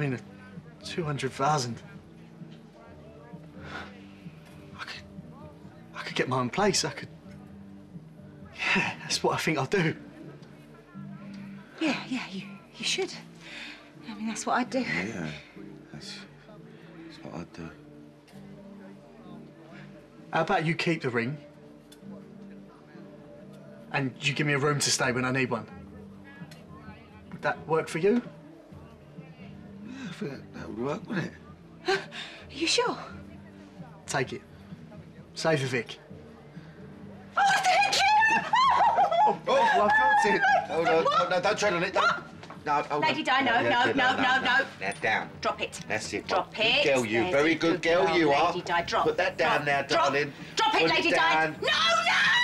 I mean, 200,000. I could get my own place. I could. Yeah, that's what I think I'll do. Yeah, you should. I mean, that's what I'd do. Yeah, that's what I'd do. How about you keep the ring? And you give me a room to stay when I need one. Would that work for you? Yeah, I think that would work, wouldn't it? Huh? Are you sure? Take it. Save the Vic. Oh, thank you! Oh, I've got it. Hold on, no, don't tread on it. Don't. No, hold Lady Di, no. Now, down. Drop it. That's it. Drop it. Good girl, you. Very good girl, you are. Lady Di, drop. Put that down now, darling. Drop it, Lady Di. No, no!